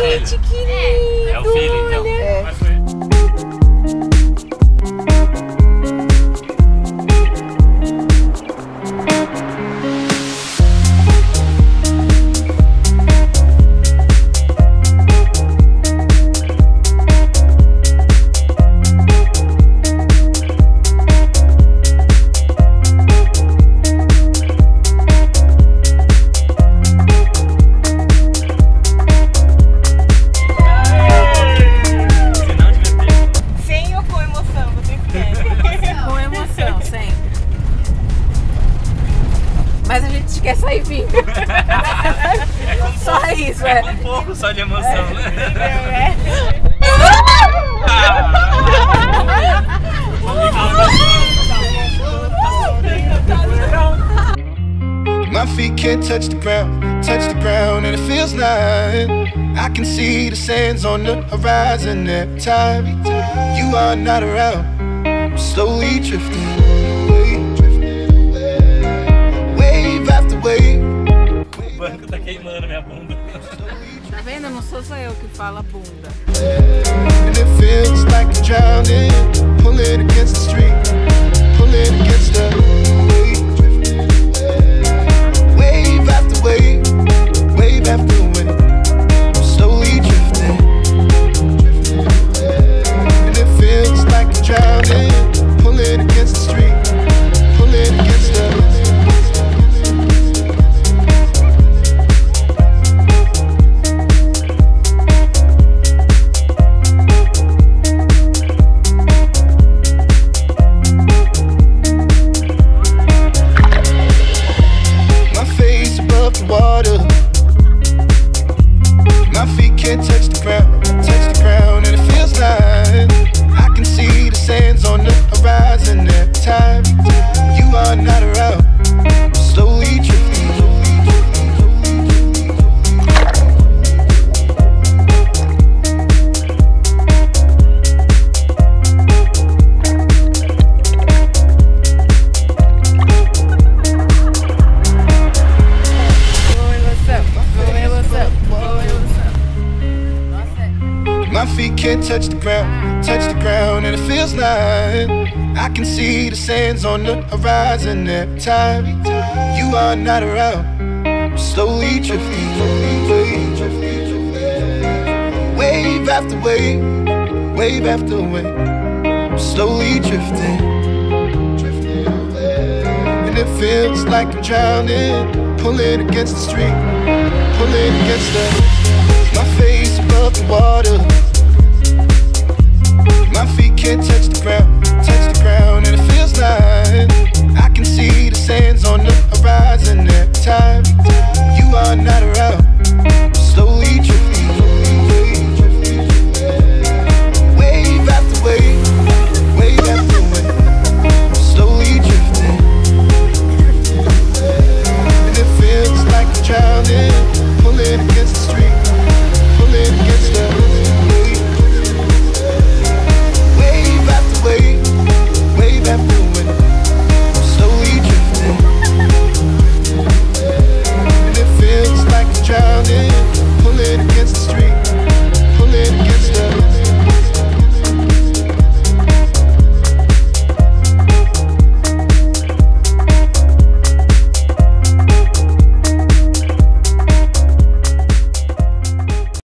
gente, que lindo! É o filho, então. É. Mas a gente quer sair vindo. É com só pouco, isso, é. É com um pouco só de emoção, é, né? É. My feet can't touch the ground, and it feels like I can see the sands on the horizon every time you are not around. I'm slowly drifting. O banco tá queimando minha bunda. Tá vendo? Não sou só eu que falo bunda. And it feels like I'm drowning, pulling against the street, pulling against the wave, wave after wave, wave after wave. I'm slowly drifting, and it feels like I'm drowning, pulling against the street, pulling against the. Touch the ground, and it feels like I can see the sands on the horizon every time you are not around. I'm slowly drifting, wave after wave, wave after wave. I'm slowly drifting, and it feels like I'm drowning, pulling against the street, pulling against the.